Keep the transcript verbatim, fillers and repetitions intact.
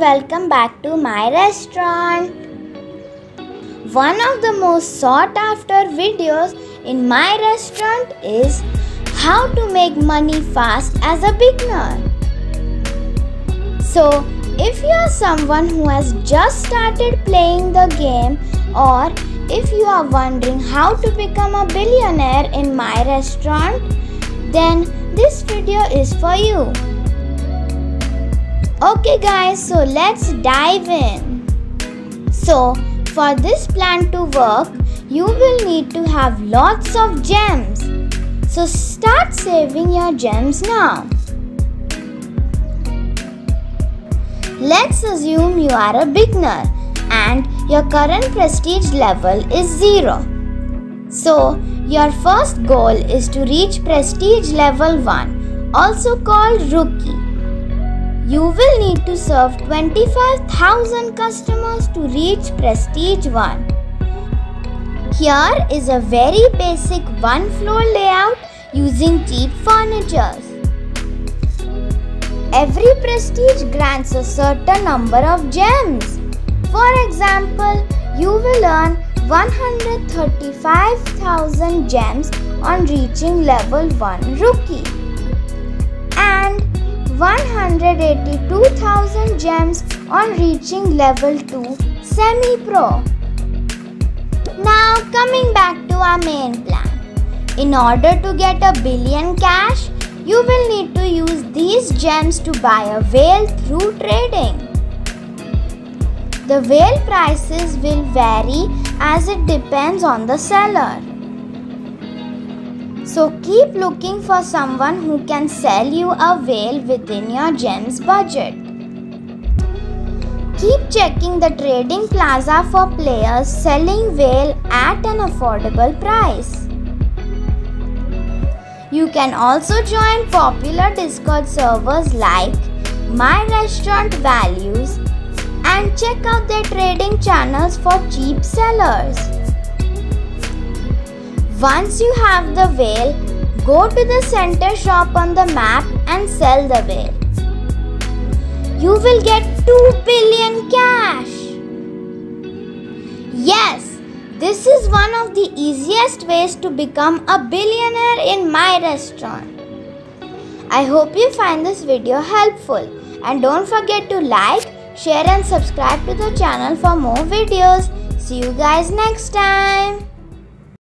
and welcome back to my restaurant. One of the most sought after videos in my restaurant is how to make money fast as a beginner. So if you are someone who has just started playing the game, or if you are wondering how to become a billionaire in my restaurant, then this video is for you. Okay guys, so let's dive in. So for this plan to work, you will need to have lots of gems. So start saving your gems now. Let's assume you are a beginner and your current prestige level is zero. So your first goal is to reach prestige level one, also called rookie. You will need to serve twenty-five thousand customers to reach Prestige one. Here is a very basic one floor layout using cheap furnitures. Every Prestige grants a certain number of gems. For example, you will earn one hundred thirty-five thousand gems on reaching level one Rookie, and one hundred eighty-two thousand gems on reaching level two semi-pro. Now coming back to our main plan. In order to get a billion cash, you will need to use these gems to buy a whale through trading. The whale prices will vary as it depends on the seller. So keep looking for someone who can sell you a whale within your gems budget. Keep checking the trading plaza for players selling whale at an affordable price. You can also join popular Discord servers like My Restaurant Values and check out their trading channels for cheap sellers. Once you have the whale, go to the center shop on the map and sell the whale. You will get two billion cash! Yes, this is one of the easiest ways to become a billionaire in my restaurant. I hope you find this video helpful, and don't forget to like, share and subscribe to the channel for more videos. See you guys next time.